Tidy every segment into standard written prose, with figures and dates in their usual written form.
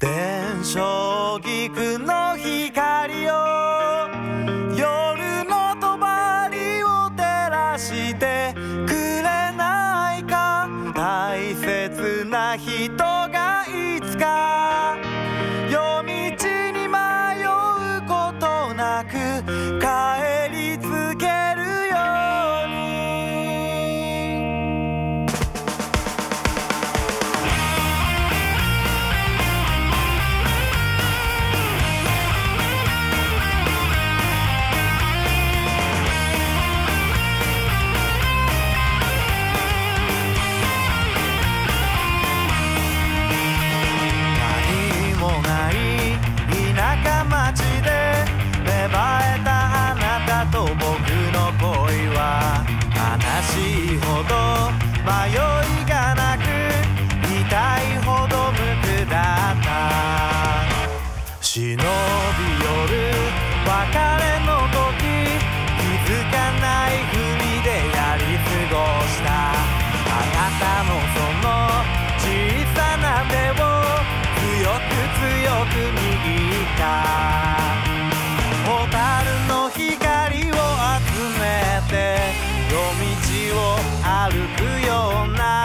電飾菊の光を夜の帳を照らしてくれないか、大切な人がいつか夜道に迷うことなく帰り続けるように。何もない田舎町で芽生えたあなたと僕の恋は悲しいほど迷いがなく、痛いほど無垢だった。忍び寄る別れの時、気づかないふりでやり過ごしたあなたのその小さな手を強く強く握った。蛍の光を集めて夜道を歩くような、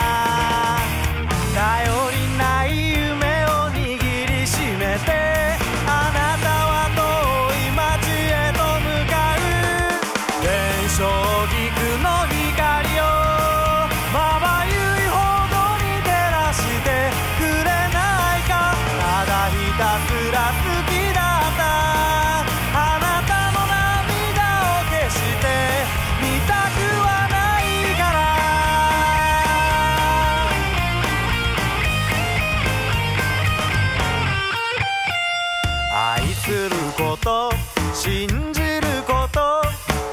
頼りない夢を握りしめてあなたは遠い町へと向かう。電飾菊の光をまばゆいほどに照らしてくれないか、ただひたすら好きだった信じること、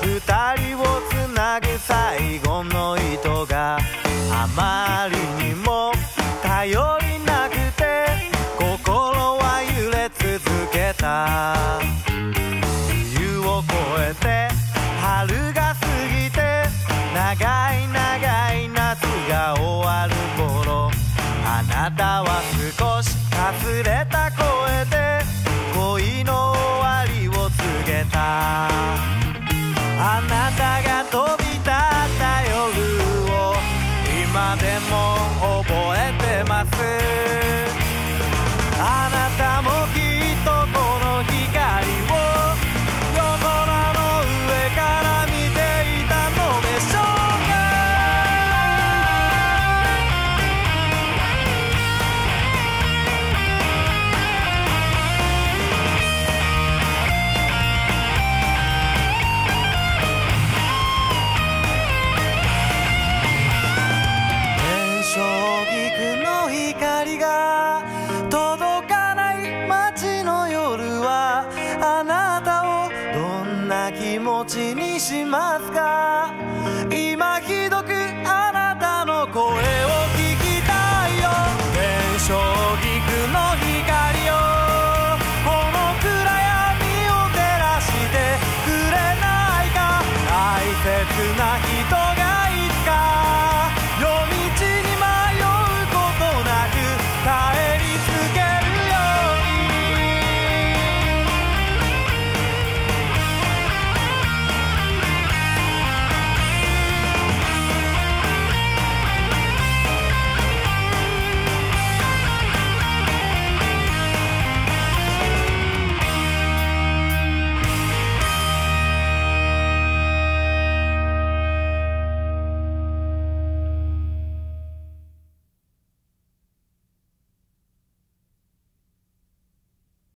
二人をつなぐ最後の糸があまりにも頼りなくて心は揺れ続けた。冬を越えて春が過ぎて長い長い夏が終わる頃、あなたは少しかすれた